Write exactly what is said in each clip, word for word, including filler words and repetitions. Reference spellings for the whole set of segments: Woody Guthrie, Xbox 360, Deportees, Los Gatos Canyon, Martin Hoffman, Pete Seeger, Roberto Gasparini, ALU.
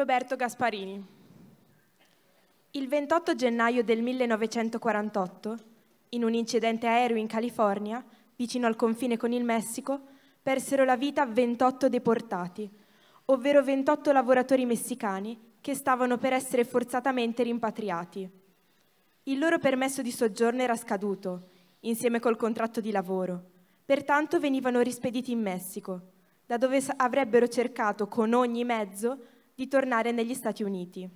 Roberto Gasparini. Il ventotto gennaio del millenovecentoquarantotto, in un incidente aereo in California, vicino al confine con il Messico, persero la vita ventotto deportati, ovvero ventotto lavoratori messicani che stavano per essere forzatamente rimpatriati. Il loro permesso di soggiorno era scaduto, insieme col contratto di lavoro, pertanto venivano rispediti in Messico, da dove avrebbero cercato con ogni mezzo di tornare negli Stati Uniti.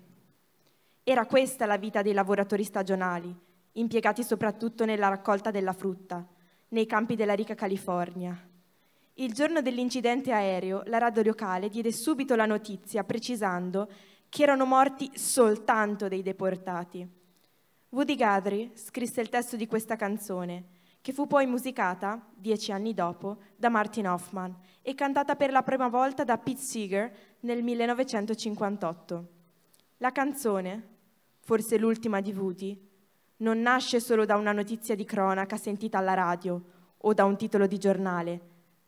Era questa la vita dei lavoratori stagionali, impiegati soprattutto nella raccolta della frutta, nei campi della ricca California. Il giorno dell'incidente aereo, la radio locale diede subito la notizia, precisando che erano morti soltanto dei deportati. Woody Guthrie scrisse il testo di questa canzone, che fu poi musicata, dieci anni dopo, da Martin Hoffman e cantata per la prima volta da Pete Seeger nel millenovecentocinquantotto. La canzone, forse l'ultima di Woody, non nasce solo da una notizia di cronaca sentita alla radio o da un titolo di giornale,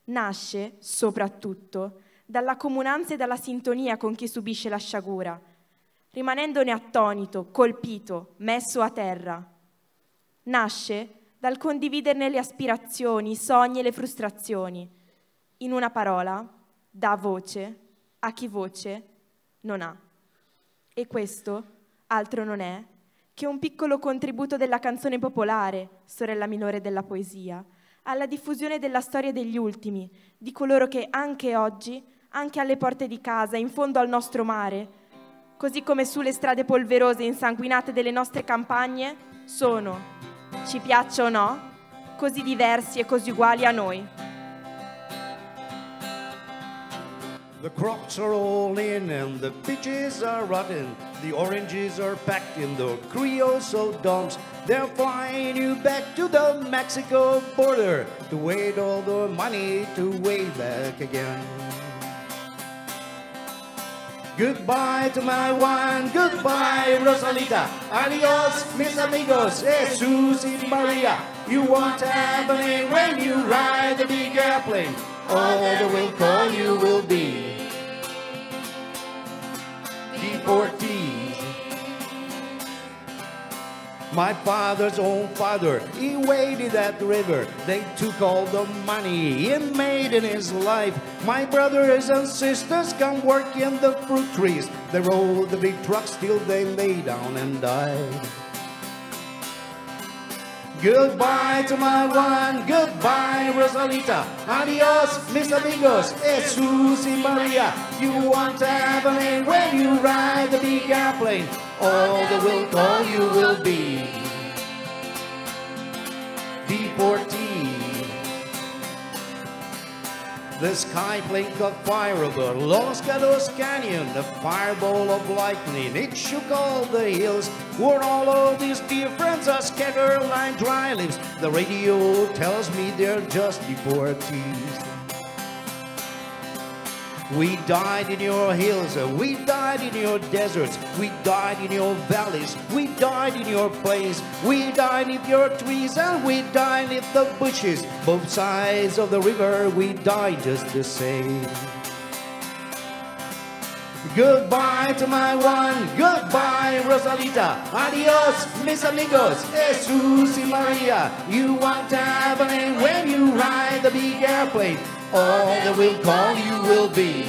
nasce, soprattutto, dalla comunanza e dalla sintonia con chi subisce la sciagura, rimanendone attonito, colpito, messo a terra. Nasce dal condividerne le aspirazioni, i sogni e le frustrazioni. In una parola, dà voce a chi voce non ha. E questo, altro non è, che un piccolo contributo della canzone popolare, sorella minore della poesia, alla diffusione della storia degli ultimi, di coloro che anche oggi, anche alle porte di casa, in fondo al nostro mare, così come sulle strade polverose e insanguinate delle nostre campagne, sono, ci piaccia o no, così diversi e così uguali a noi. The crops are all in and the peaches are rotten. The oranges are packed in the creoso dumps. They're flying you back to the Mexico border to wait all the money to way back again. Goodbye to my wine, goodbye Rosalita, adios mis amigos, Jesus y Maria. You want heavenly when you ride the big airplane, all that will call you will be Deportees. My father's own father, he waded at the river, they took all the money he made in his life. My brothers and sisters come work in the fruit trees. They rolled the big trucks till they lay down and died. Goodbye to my wine, goodbye Rosalita, adios mis amigos, Jesus y Maria. You want heaven when you ride the big airplane, all that will call you will be Deportees. The sky plane caught fire over Los Gatos Canyon, the fireball of lightning, it shook all the hills. Where all of these dear friends are scattered like dry leaves, the radio tells me they're just deportees. We died in your hills, we died in your deserts, we died in your valleys, we died in your plains, we died in your trees and we died in the bushes, both sides of the river we died just the same. Goodbye to my one, goodbye Rosalita, adios mis amigos, Jesus y Maria. You want heaven when you ride the big airplane, all that will call you will be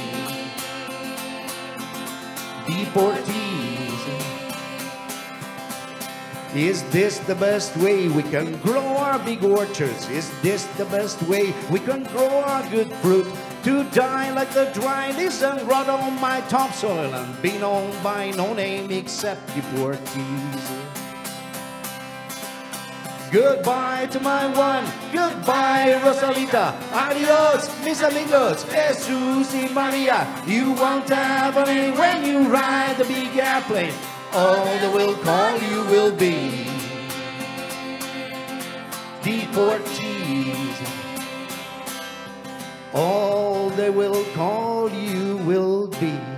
Deportees. Is this the best way we can grow our big orchards? Is this the best way we can grow our good fruit? To die like the dry leaves and rot on my topsoil and be known by no name except Deportees. Goodbye to my one, goodbye Rosalita, adios mis amigos, Jesus y Maria. You want heaven when you ride the big airplane, all that will call you will be Deportees. All they will call you will be